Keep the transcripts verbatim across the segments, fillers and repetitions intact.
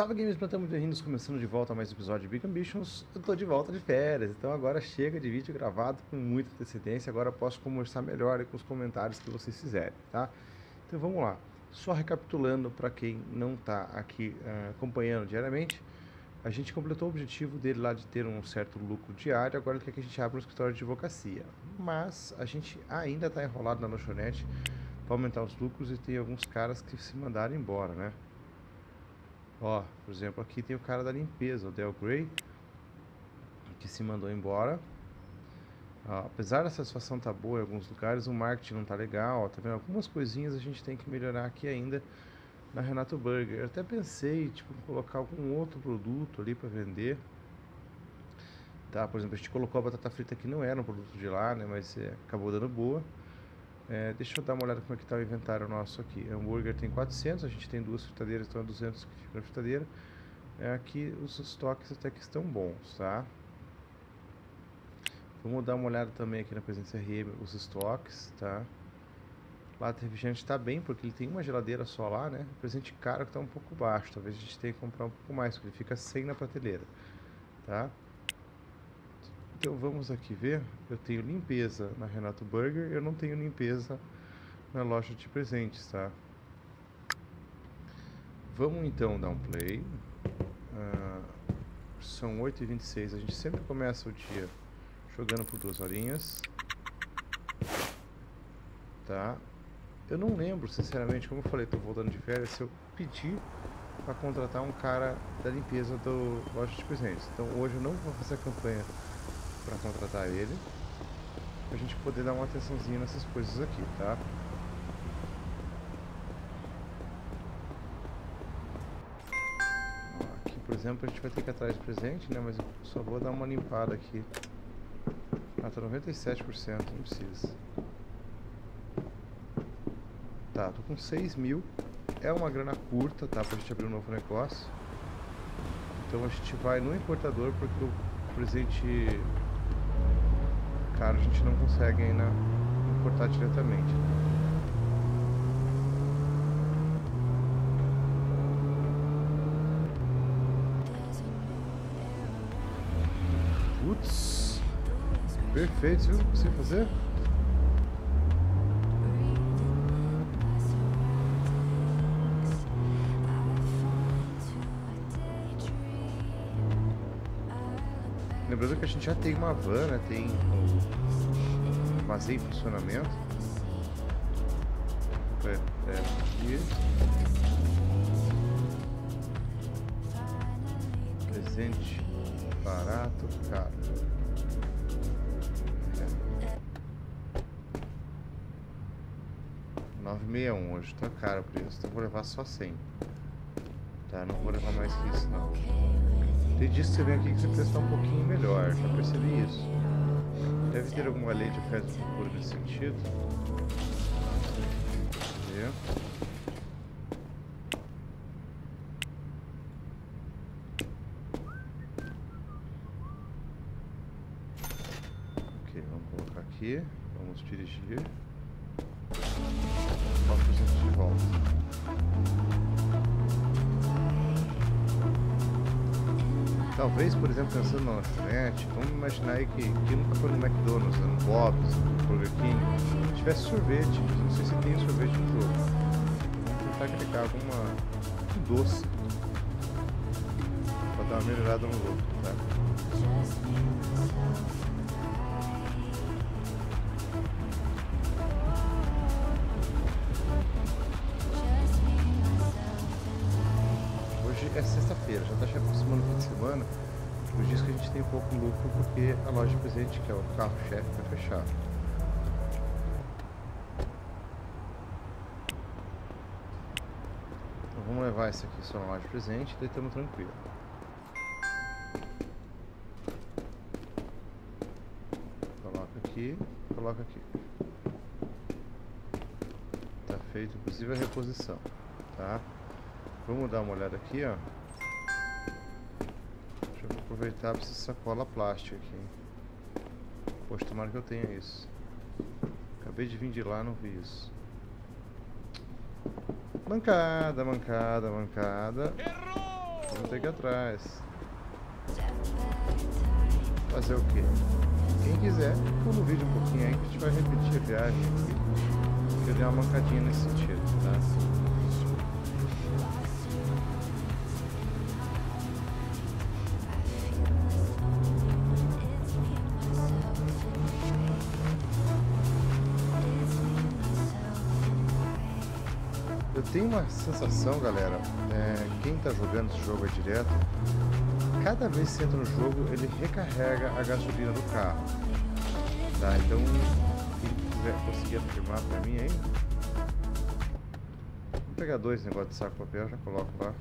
Salve Games, plantamos de rinos, começando de volta a mais um episódio de Big Ambitions. Eu tô de volta de férias, então agora chega de vídeo gravado com muita antecedência. Agora eu posso conversar melhor com os comentários que vocês fizerem, tá? Então vamos lá. Só recapitulando para quem não tá aqui uh, acompanhando diariamente, a gente completou o objetivo dele lá de ter um certo lucro diário. Agora ele quer que a gente abra um escritório de advocacia, mas a gente ainda tá enrolado na lanchonete para aumentar os lucros e tem alguns caras que se mandaram embora, né? Ó, por exemplo, aqui tem o cara da limpeza, o Del Grey, que se mandou embora. Ó, apesar da satisfação tá boa em alguns lugares, o marketing não tá legal, ó, tá vendo? Algumas coisinhas a gente tem que melhorar aqui ainda na Renato Burger. Eu até pensei, tipo, em colocar algum outro produto ali para vender, tá? Por exemplo, a gente colocou a batata frita que não era um produto de lá, né? Mas é, acabou dando boa. É, deixa eu dar uma olhada como é que tá o inventário nosso aqui. Hambúrguer tem quatrocentos, a gente tem duas fritadeiras, então é duzentos que fica na fritadeira. É, aqui os estoques até que estão bons, tá? Vamos dar uma olhada também aqui na Presents R M, os estoques, tá? Lá o refrigerante tá bem, porque ele tem uma geladeira só lá, né? O presente caro que tá um pouco baixo, talvez a gente tenha que comprar um pouco mais, porque ele fica cem na prateleira, tá? Então vamos aqui ver, eu tenho limpeza na Renato Burger, eu não tenho limpeza na loja de presentes, tá? Vamos então dar um play. Ah, são oito e vinte e seis, a gente sempre começa o dia jogando por duas horinhas, tá? Eu não lembro, sinceramente, como eu falei, tô voltando de férias, se eu pedir para contratar um cara da limpeza do loja de presentes. Então hoje eu não vou fazer a campanha para contratar ele, pra gente poder dar uma atençãozinha nessas coisas aqui, tá? Aqui, por exemplo, a gente vai ter que ir atrás de presente, né? Mas eu só vou dar uma limpada aqui. Ah, tá noventa e sete por cento, não precisa. Tá, tô com seis mil. É uma grana curta, tá? Pra gente abrir um novo negócio. Então a gente vai no importador, porque o presente... Cara, a gente não consegue ainda importar diretamente. Putz, perfeito, viu? Consigo fazer? Lembrando que a gente já tem uma van, né? Tem um armazém em funcionamento. É, é aqui. Presente barato, caro. É. nove e sessenta e um hoje, tá caro o preço. Então vou levar só cem. Tá, não vou levar mais que isso não. Tem disso que você vem aqui que você precisa estar um pouquinho melhor, já percebi isso. Deve ter alguma lei de oferta e procura nesse sentido. Entendeu? Ok, vamos colocar aqui, vamos dirigir. quatro por cento de volta. Talvez, por exemplo, pensando na lanchonete, vamos imaginar aí que quem nunca foi no McDonald's, no Bob's, no Burger King, tivesse sorvete, não sei se tem sorvete no jogo. Vou tentar clicar alguma um doce para dar uma melhorada no jogo, tá? É sexta-feira, já está se aproximando do fim de semana. Os dias que a gente tem pouco lucro, porque a loja de presente, que é o carro-chefe, vai fechar. Então vamos levar esse aqui só na loja de presente, daí estamos tranquilos. Coloca aqui, coloca aqui. Tá feito, inclusive a reposição, tá? Vamos dar uma olhada aqui, ó. Deixa eu aproveitar para essa sacola plástica aqui. Poxa, tomara que eu tenha isso. Acabei de vir de lá, não vi isso. Mancada, mancada, mancada. Errou! vão ter que ir atrás. Fazer o quê? Quem quiser, pula o vídeo um pouquinho aí que a gente vai repetir a viagem aqui. Que eu dei uma mancadinha nesse sentido, tá? Tem uma sensação, galera, é, quem tá jogando esse jogo é direto, cada vez que entra no jogo, ele recarrega a gasolina do carro, tá? Então, quem quiser conseguir afirmar pra mim aí, vou pegar dois negócios de saco de papel, já coloco lá.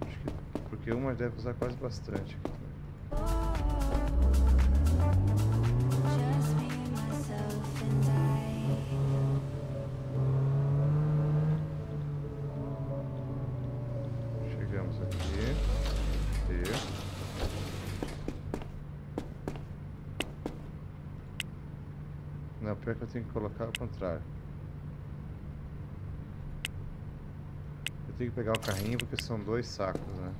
Acho que, porque uma deve usar quase bastante aqui. Não, pior que eu tenho que colocar ao contrário. Eu tenho que pegar o carrinho porque são dois sacos, né?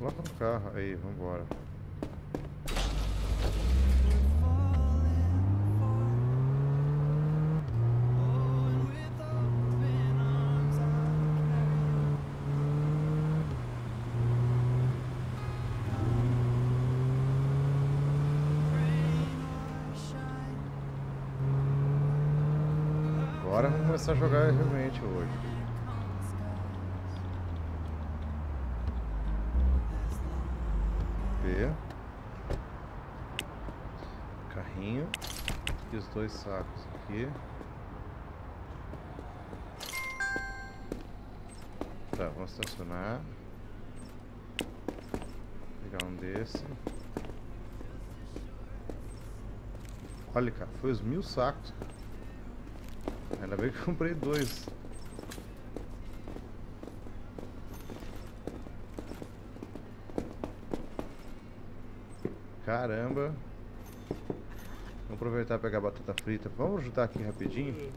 Coloca no carro, aí, vambora. Agora vamos começar a jogar realmente hoje. B. Carrinho. E os dois sacos aqui. Tá, vamos estacionar. Pegar um desse. Olha, cara, foi os mil sacos. Ainda bem que eu comprei dois. Caramba. Vamos aproveitar e pegar a batata frita. Vamos ajudar aqui rapidinho.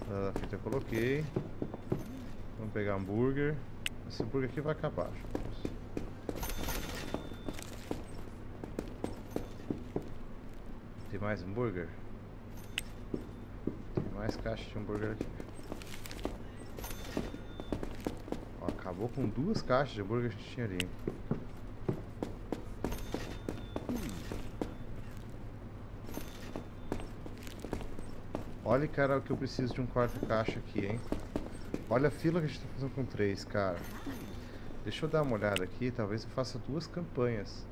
Batata frita eu coloquei. Vamos pegar hambúrguer. Esse hambúrguer aqui vai acabar. Tem mais hambúrguer? Tem mais caixa de hambúrguer aqui. Ó, acabou com duas caixas de hambúrguer que a gente tinha ali. Olha, cara, que eu preciso de um quarto caixa aqui, hein? Olha a fila que a gente tá fazendo com três, cara. Deixa eu dar uma olhada aqui, talvez eu faça duas campanhas.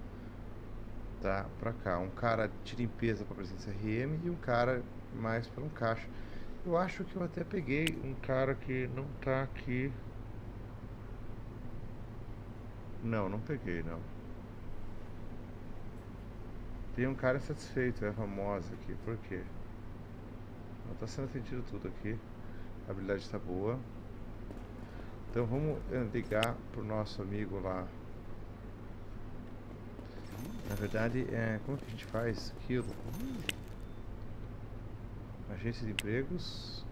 Tá, pra cá, um cara de limpeza pra Presents R M e um cara mais pra um caixa. Eu acho que eu até peguei um cara que não tá aqui. Não, não peguei, não. Tem um cara insatisfeito, é famosa aqui, por quê? Não tá sendo atendido tudo aqui. A habilidade tá boa. Então vamos ligar pro nosso amigo lá. Na verdade, é, como que a gente faz aquilo? Agência de empregos.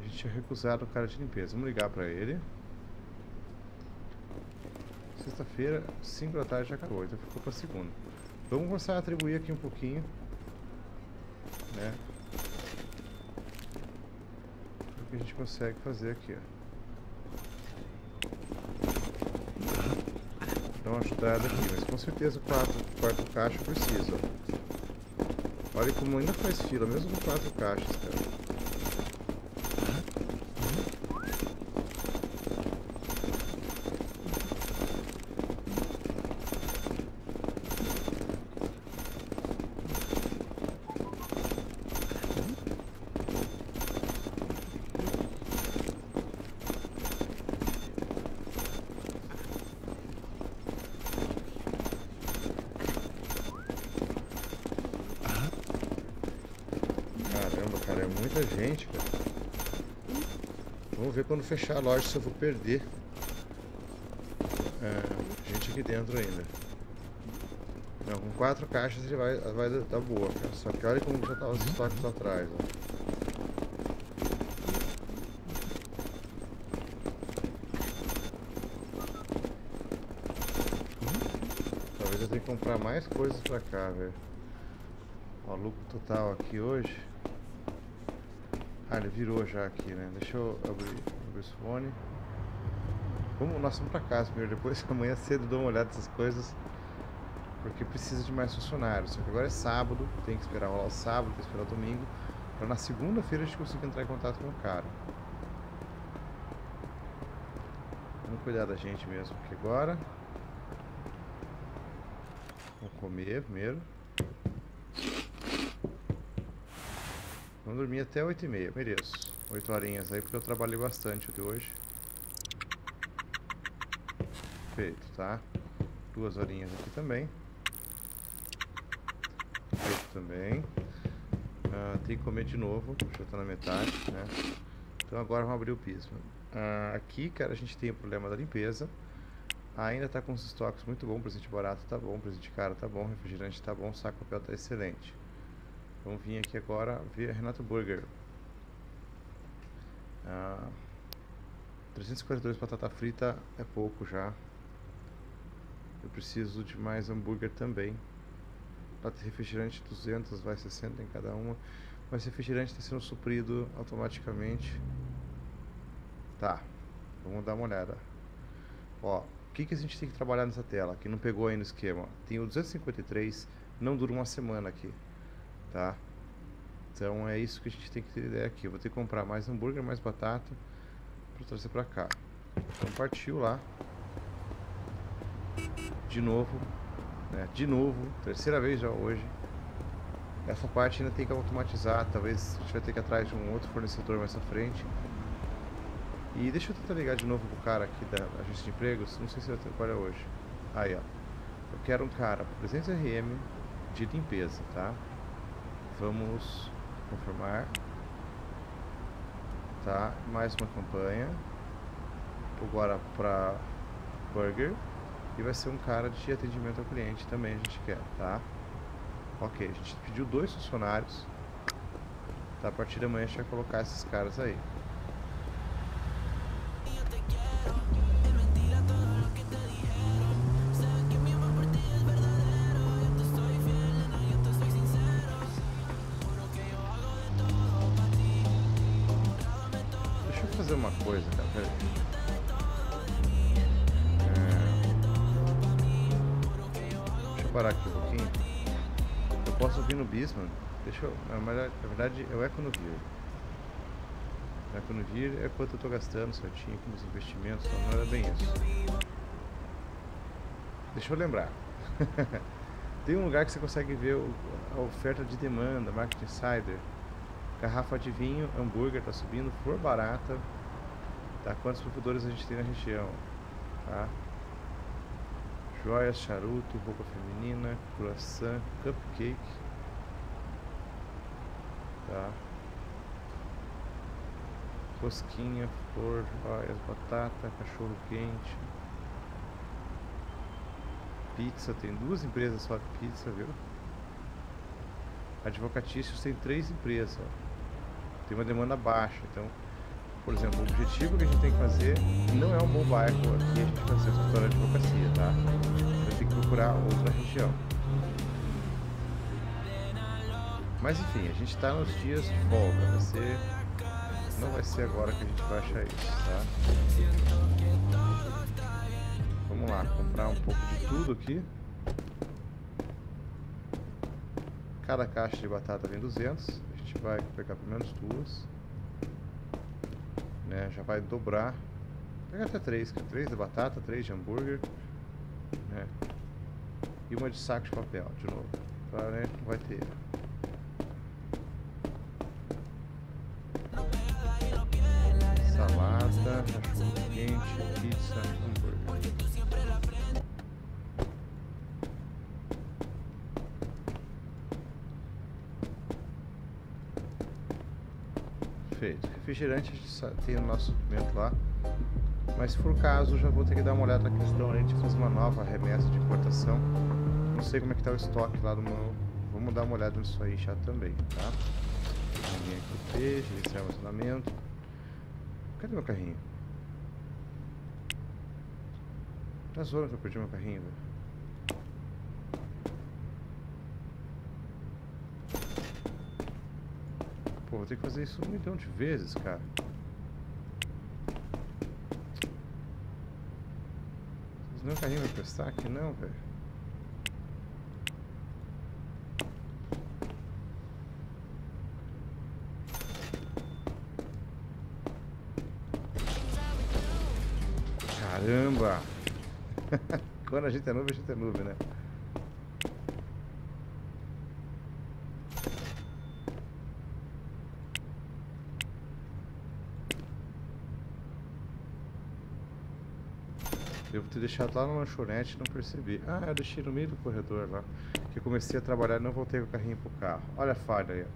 A gente tinha recusado o cara de limpeza. Vamos ligar pra ele. Sexta-feira, cinco da tarde já acabou, então ficou pra segunda. Vamos começar a atribuir aqui um pouquinho, né? O que a gente consegue fazer aqui, ó. Uma ajudada aqui, mas com certeza o quarto caixa precisa. Olha como ainda faz fila, mesmo com quatro caixas, cara. cara. É muita gente, cara. Vamos ver quando fechar a loja se eu vou perder é, gente aqui dentro ainda. Não, com quatro caixas ele vai, vai dar boa, cara. Só que olha como já tá os estoques atrás, ó. Comprar mais coisas pra cá, velho. Ó, lucro total aqui hoje. Ah, ele virou já aqui, né? Deixa eu abrir, abrir esse fone. Vamos, nós vamos pra casa primeiro. Depois amanhã cedo dou uma olhada nessas coisas, porque precisa de mais funcionários. Só que agora é sábado, tem que esperar rolar o sábado, tem que esperar o domingo, pra na segunda-feira a gente conseguir entrar em contato com o cara. Vamos cuidar da gente mesmo, porque agora vamos comer primeiro. Vamos dormir até oito e meia, mereço. oito horinhas aí, porque eu trabalhei bastante até hoje. Feito, tá? Duas horinhas aqui também. Feito também. Ah, tem que comer de novo, já tá na metade, né? Então agora vamos abrir o piso. Ah, aqui, cara, a gente tem o problema da limpeza. Ainda tá com os estoques muito bom, presente barato tá bom, presente caro tá bom, refrigerante tá bom, saco de papel tá excelente. Vamos vir aqui agora ver a Renato Burger. Ah, trezentos e quarenta e dois batata frita é pouco já. Eu preciso de mais hambúrguer também. Plata de refrigerante duzentos, vai sessenta em cada uma. Mas refrigerante tá sendo suprido automaticamente. Tá, vamos dar uma olhada. Ó, o que, que a gente tem que trabalhar nessa tela, que não pegou aí no esquema? Tem o duzentos e cinquenta e três, não dura uma semana aqui, tá? Então é isso que a gente tem que ter ideia aqui. Eu vou ter que comprar mais hambúrguer, mais batata para trazer para cá. Então partiu lá. De novo, né? De novo, terceira vez já hoje. Essa parte ainda tem que automatizar, talvez a gente vai ter que ir atrás de um outro fornecedor mais à frente. E deixa eu tentar ligar de novo pro cara aqui da agência de empregos, não sei se eu trabalho hoje. Aí, ó. Eu quero um cara, Presents R M de limpeza, tá? Vamos confirmar. Tá, mais uma campanha. Agora pra Burger. E vai ser um cara de atendimento ao cliente também, a gente quer, tá? Ok, a gente pediu dois funcionários. Tá, a partir de amanhã a gente vai colocar esses caras aí. Uma coisa, cara, peraí. É... Deixa eu parar aqui um pouquinho. Eu posso vir no Bisman. Deixa eu... Na verdade, eu EconoVir. O EconoVir é quanto eu tô gastando certinho com os investimentos, então não era bem isso. Deixa eu lembrar. Tem um lugar que você consegue ver a oferta de demanda, Market Insider. Garrafa de vinho, hambúrguer tá subindo, flor barata. Tá, quantos provedores a gente tem na região, tá? Joias, charuto, roupa feminina, croissant, cupcake, tá? Rosquinha, flor, joias, batata, cachorro quente, pizza, tem duas empresas só de pizza, viu? Advocatícios tem três empresas, ó. Tem uma demanda baixa, então, por exemplo, o objetivo que a gente tem que fazer não é um bom bairro aqui, a gente vai fazer o escritório de advocacia, tá? Vai ter que procurar outra região. Mas enfim, a gente tá nos dias de folga, vai ser... não vai ser agora que a gente vai achar isso, tá? Vamos lá, comprar um pouco de tudo aqui. Cada caixa de batata vem duzentos, a gente vai pegar pelo menos duas, né? Já vai dobrar, pegar até três, três de batata, três de hambúrguer, né? E uma de saco de papel, de novo, para né? Não vai ter. Salada, cachorro quente, pizza, hambúrguer. feito. Refrigerante tem o nosso suprimento lá, mas se for o caso, já vou ter que dar uma olhada na questão. A gente fez uma nova remessa de importação, não sei como é que tá o estoque lá do meu. Vamos dar uma olhada nisso aí já também, tá? Linha Q P, gerenciar armazenamento. Cadê meu carrinho? Na zona que eu perdi meu carrinho, velho. Pô, vou ter que fazer isso um milhão de vezes, cara. Mas meu carrinho vai prestar aqui não, velho. Caramba! Quando a gente é nuvem, a gente é nuvem, né? Devo ter deixado lá na lanchonete e não percebi. Ah, eu deixei no meio do corredor lá. Que eu comecei a trabalhar e não voltei com o carrinho pro carro. Olha a falha aí.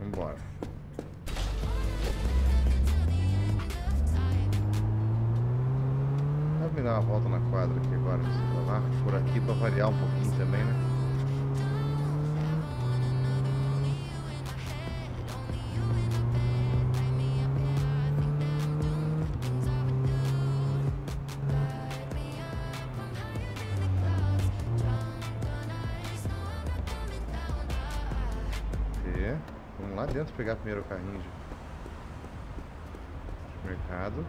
Vambora. Vamos me dar uma volta na quadra aqui agora, pra lá, por aqui, pra variar um pouquinho também, né? Vou pegar primeiro o carrinho de mercado.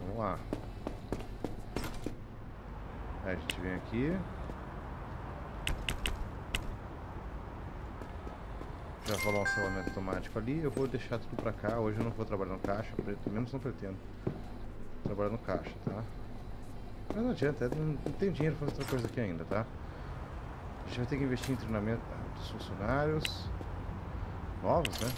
Vamos lá. Aí a gente vem aqui. Já vou lá um selamento automático ali. Eu vou deixar tudo pra cá. Hoje eu não vou trabalhar no caixa, pelo menos não pretendo. Trabalhar no caixa, tá? Mas não adianta, não tem dinheiro pra fazer outra coisa aqui ainda, tá? A gente vai ter que investir em treinamento dos funcionários novos, né?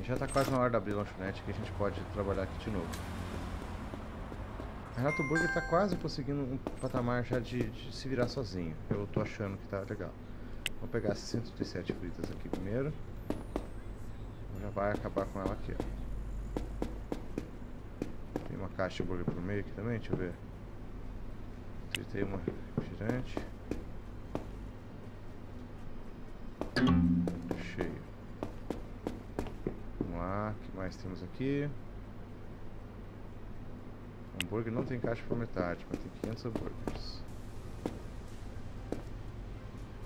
E já tá quase na hora de abrir lanchonete que a gente pode trabalhar aqui de novo. Renato Burger está quase conseguindo um patamar já de, de se virar sozinho. Eu tô achando que tá legal. Vou pegar essas cento e trinta e sete fritas aqui primeiro. Já vai acabar com ela aqui, ó. Tem uma caixa de burger por meio aqui também, deixa eu ver. Tem uma refrigerante. Cheio. Vamos lá, o que mais temos aqui? Hambúrguer não tem caixa por metade, mas tem quinhentos hambúrgueres.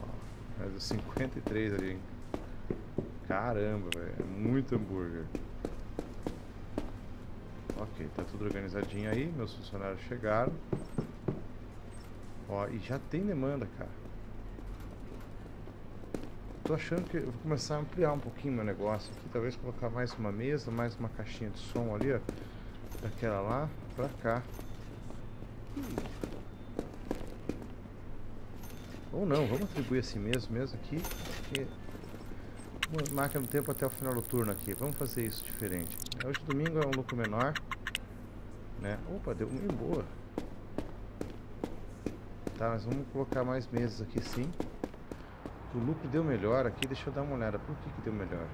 Ó, mais cinquenta e três ali, hein? Caramba, velho, é muito hambúrguer. Ok, tá tudo organizadinho aí, meus funcionários chegaram. Ó, e já tem demanda, cara. Tô achando que eu vou começar a ampliar um pouquinho meu negócio aqui, talvez colocar mais uma mesa, mais uma caixinha de som ali, ó. Daquela lá pra cá. Ou não, vamos atribuir assim mesmo, mesmo aqui. Porque marca no tempo até o final do turno aqui. Vamos fazer isso diferente. Hoje domingo é um lucro menor, né? Opa, deu uma boa. Tá, mas vamos colocar mais meses aqui sim. O lucro deu melhor aqui, deixa eu dar uma olhada. Por que que deu melhor?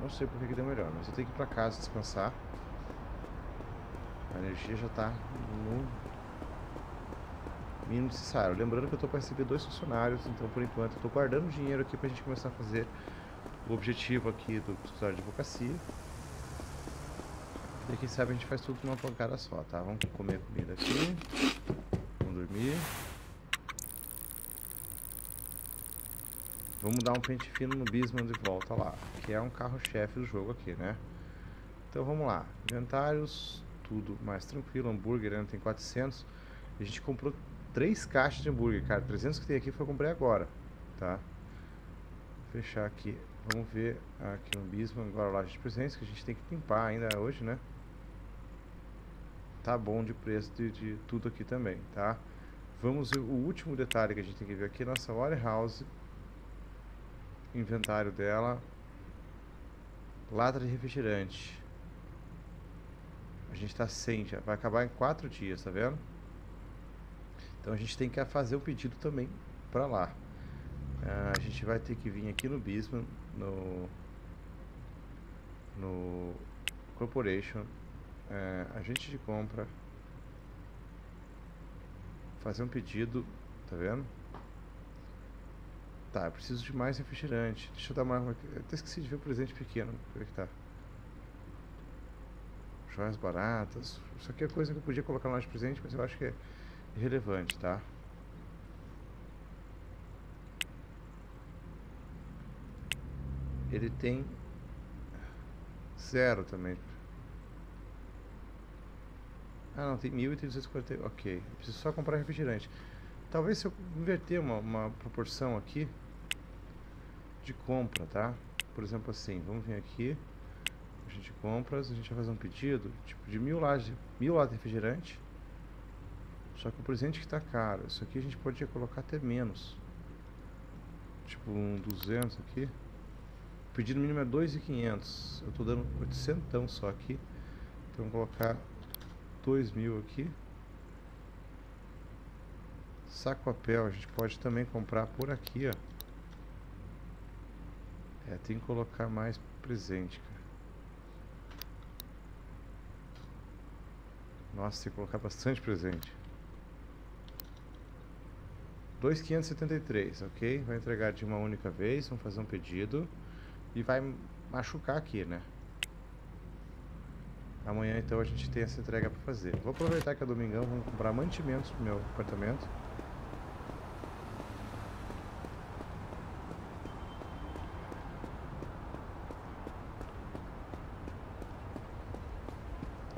Não sei porque que deu melhor, mas eu tenho que ir pra casa descansar. A energia já tá no mínimo necessário. Lembrando que eu tô pra receber dois funcionários, então por enquanto eu tô guardando dinheiro aqui pra gente começar a fazer o objetivo aqui do escritório de advocacia. E quem sabe a gente faz tudo numa pancada só, tá? Vamos comer comida aqui. Vamos dormir. Vamos dar um pente fino no Bisman de volta lá, que é um carro-chefe do jogo aqui, né? Então vamos lá, inventários, tudo mais tranquilo, hambúrguer, né? Tem quatrocentos. A gente comprou três caixas de hambúrguer, cara, trezentos que tem aqui foi eu comprei agora, tá? Vou fechar aqui Vamos ver aqui no Bisman, agora a loja de presentes, que a gente tem que limpar ainda hoje, né? Tá bom de preço de, de tudo aqui também, tá? Vamos ver o último detalhe que a gente tem que ver aqui, nossa warehouse. Inventário dela. Lata de refrigerante. A gente tá sem já, vai acabar em quatro dias, tá vendo? Então a gente tem que fazer o pedido também pra lá. Uh, a gente vai ter que vir aqui no Bisman, no, no Corporation, uh, agente de compra, fazer um pedido, tá vendo? Tá, eu preciso de mais refrigerante, deixa eu dar mais uma... Eu até esqueci de ver o presente pequeno, como é que tá? Joias baratas, isso aqui é coisa que eu podia colocar no nosso presente, mas eu acho que é irrelevante, tá? Ele tem zero também. Ah não, tem mil e trezentos e quarenta. Ok, preciso só comprar refrigerante. Talvez se eu inverter uma, uma proporção aqui de compra, tá? Por exemplo assim, vamos vir aqui. A gente compra, a gente vai fazer um pedido tipo de mil latas mil latas de refrigerante. Só que o presente que tá caro, isso aqui a gente podia colocar até menos. Tipo um duzentos aqui. O pedido mínimo é dois mil e quinhentos, eu estou dando oitocentos só aqui, então vou colocar dois mil aqui. Saco papel, a gente pode também comprar por aqui, ó. É, tem que colocar mais presente, cara. Nossa, tem que colocar bastante presente. dois mil quinhentos e setenta e três, ok? Vai entregar de uma única vez, vamos fazer um pedido. E vai machucar aqui, né? Amanhã, então, a gente tem essa entrega pra fazer. Vou aproveitar que é domingão, vamos comprar mantimentos pro meu apartamento.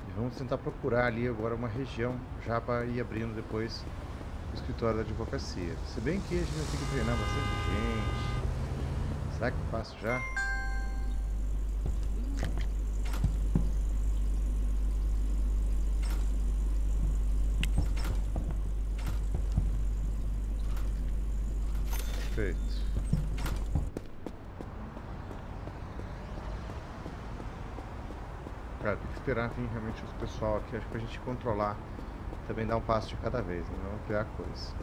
E vamos tentar procurar ali agora uma região, já pra ir abrindo depois o escritório da advocacia. Se bem que a gente vai ter que treinar bastante gente. Será que eu faço já? Perfeito. Cara, tem que esperar vir realmente o pessoal aqui, acho que pra gente controlar, também dar um passo de cada vez, né? Não ampliar a coisa.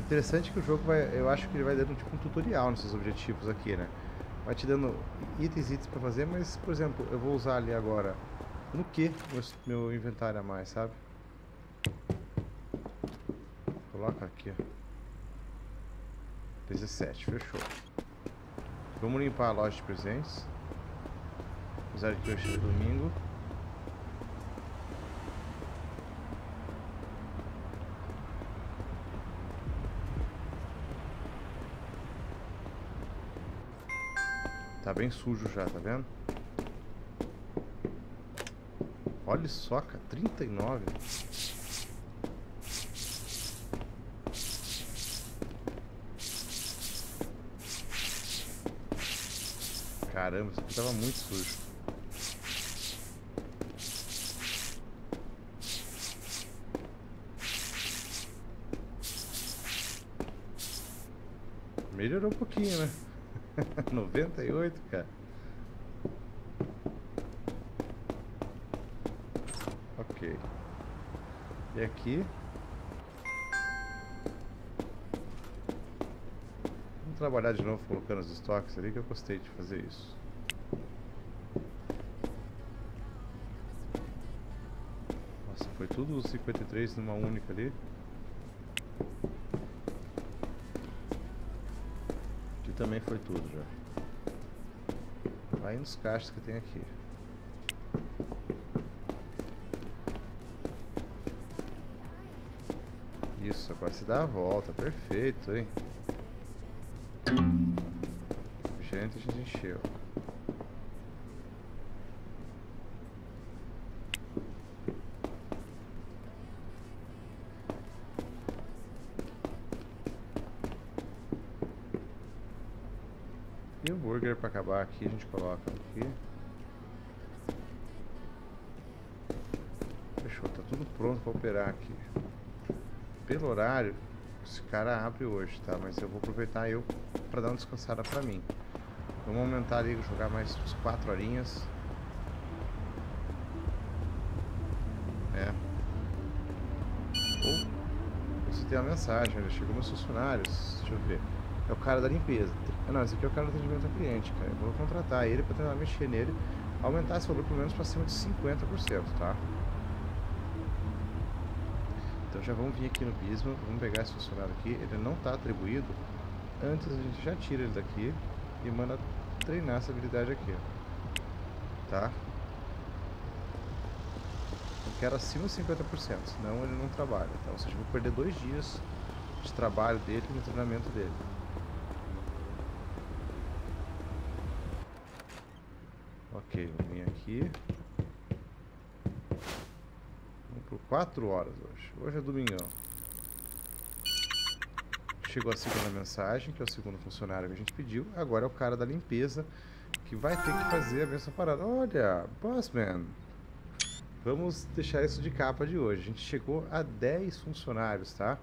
Interessante que o jogo vai, eu acho que ele vai dando tipo um tutorial nesses objetivos aqui, né? Vai te dando itens itens pra fazer, mas por exemplo, eu vou usar ali agora no que meu inventário a mais, sabe? Coloca aqui, dezessete, fechou. Vamos limpar a loja de presentes. Apesar que hoje é domingo. Tá bem sujo já, tá vendo? Olha só, cara, trinta e nove. Caramba, isso aqui tava muito sujo. Melhorou um pouquinho, né? noventa e oito, cara. Ok. E aqui... trabalhar de novo colocando os estoques ali, que eu gostei de fazer isso. Nossa, foi tudo cinquenta e três numa única ali. Aqui também foi tudo já. Vai nos caixas que tem aqui. Isso, agora se dá a volta, perfeito, hein? Gente, a gente encheu. E o burger pra acabar aqui, a gente coloca aqui. Fechou, tá tudo pronto pra operar aqui. Pelo horário, esse cara abre hoje, tá? Mas eu vou aproveitar eu pra dar uma descansada pra mim. Vamos aumentar ali, jogar mais uns quatro horinhas. É. Ou você tem uma mensagem, olha, chegou meus funcionários, deixa eu ver. É o cara da limpeza. Não, esse aqui é o cara do atendimento ao cliente, cara. Eu vou contratar ele pra tentar mexer nele, aumentar esse valor pelo menos pra cima de cinquenta por cento, tá? Então já vamos vir aqui no Bisman, vamos pegar esse funcionário aqui. Ele não tá atribuído. Antes a gente já tira ele daqui e manda treinar essa habilidade aqui, tá? Eu quero acima de cinquenta por cento, senão ele não trabalha, tá? Ou seja, eu vou perder dois dias de trabalho dele e de treinamento dele. Ok, vamos vir aqui. Vamos por quatro horas hoje. Hoje é domingão. Chegou a segunda mensagem, que é o segundo funcionário que a gente pediu. Agora é o cara da limpeza, que vai ter que fazer a mesma parada. Olha, Boss Man. Vamos deixar isso de capa de hoje. A gente chegou a dez funcionários, tá?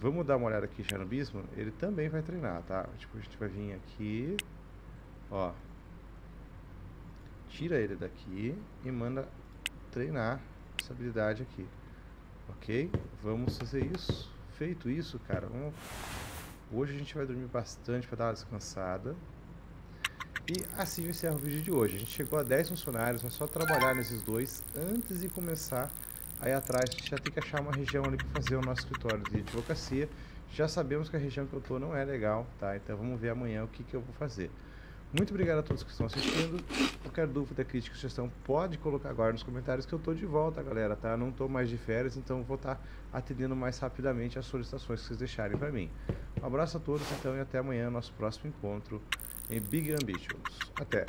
Vamos dar uma olhada aqui já no Bisman. Ele também vai treinar, tá? Tipo, a gente vai vir aqui. Ó. Tira ele daqui e manda treinar essa habilidade aqui. Ok? Vamos fazer isso. Feito isso, cara, vamos... hoje a gente vai dormir bastante para dar uma descansada. E assim eu encerro o vídeo de hoje. A gente chegou a dez funcionários, é só trabalhar nesses dois. Antes de começar aí atrás, a gente já tem que achar uma região ali para fazer o nosso escritório de advocacia. Já sabemos que a região que eu tô não é legal, tá? Então vamos ver amanhã o que que eu vou fazer. Muito obrigado a todos que estão assistindo. Qualquer dúvida, crítica, sugestão, pode colocar agora nos comentários que eu tô de volta, galera, tá? Não tô mais de férias, então vou estar tá atendendo mais rapidamente as solicitações que vocês deixarem para mim. Um abraço a todos, então, e até amanhã, nosso próximo encontro em Big Ambitions. Até!